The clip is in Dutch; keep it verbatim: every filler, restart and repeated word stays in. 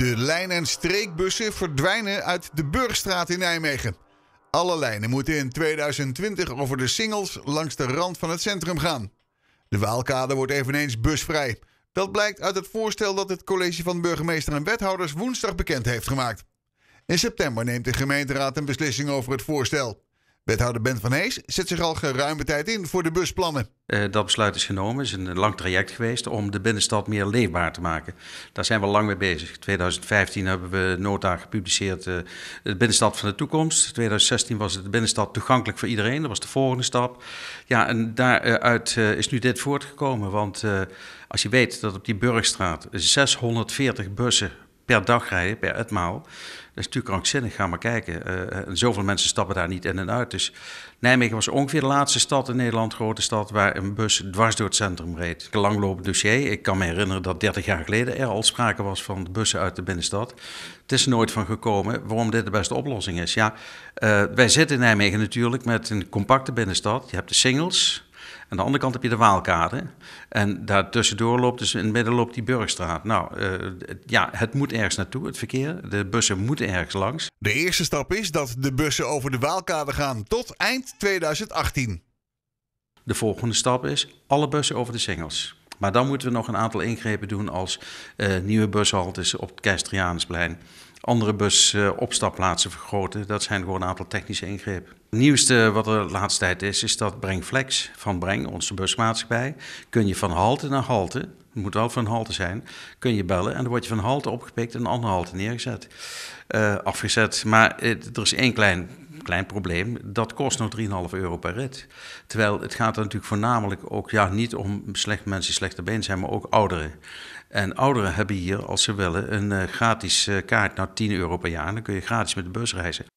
De lijn- en streekbussen verdwijnen uit de Burchtstraat in Nijmegen. Alle lijnen moeten in tweeduizend twintig over de Singels langs de rand van het centrum gaan. De Waalkade wordt eveneens busvrij. Dat blijkt uit het voorstel dat het college van burgemeester en wethouders woensdag bekend heeft gemaakt. In september neemt de gemeenteraad een beslissing over het voorstel. Wethouder Ben van Hees zet zich al geruime tijd in voor de busplannen. Uh, dat besluit is genomen. Het is een lang traject geweest om de binnenstad meer leefbaar te maken. Daar zijn we al lang mee bezig. tweeduizend vijftien hebben we nota gepubliceerd, uh, de binnenstad van de toekomst. tweeduizend zestien was het de binnenstad toegankelijk voor iedereen. Dat was de volgende stap. Ja, en daaruit uh, is nu dit voortgekomen. Want uh, als je weet dat op die Burchtstraat zeshonderdveertig bussen per dag rijden, per etmaal. Dat is natuurlijk krankzinnig, ga maar kijken. Uh, en zoveel mensen stappen daar niet in en uit. Dus Nijmegen was ongeveer de laatste stad in Nederland, grote stad, waar een bus dwars door het centrum reed. Een langlopend dossier. Ik kan me herinneren dat dertig jaar geleden er al sprake was van bussen uit de binnenstad. Het is er nooit van gekomen waarom dit de beste oplossing is. Ja, uh, wij zitten in Nijmegen natuurlijk met een compacte binnenstad. Je hebt de Singels. Aan de andere kant heb je de Waalkade en daartussendoor loopt dus in het midden loopt die Burchtstraat. Nou, uh, ja, het moet ergens naartoe, het verkeer. De bussen moeten ergens langs. De eerste stap is dat de bussen over de Waalkade gaan tot eind tweeduizend achttien. De volgende stap is alle bussen over de Singels. Maar dan moeten we nog een aantal ingrepen doen als uh, nieuwe bushaltes op het Keistrianusplein. Andere busopstapplaatsen vergroten, dat zijn gewoon een aantal technische ingrepen. Het nieuwste wat er de laatste tijd is, is dat Breng Flex van Breng, onze busmaatschappij, kun je van halte naar halte, het moet wel van halte zijn, kun je bellen en dan word je van halte opgepikt en een andere halte neergezet, uh, afgezet. Maar uh, er is één klein, klein probleem, dat kost nog drieënhalf euro per rit. Terwijl het gaat er natuurlijk voornamelijk ook ja, niet om slecht mensen die slechter been zijn, maar ook ouderen. En ouderen hebben hier, als ze willen, een uh, gratis uh, kaart naar tien euro per jaar. Dan kun je gratis met de bus reizen.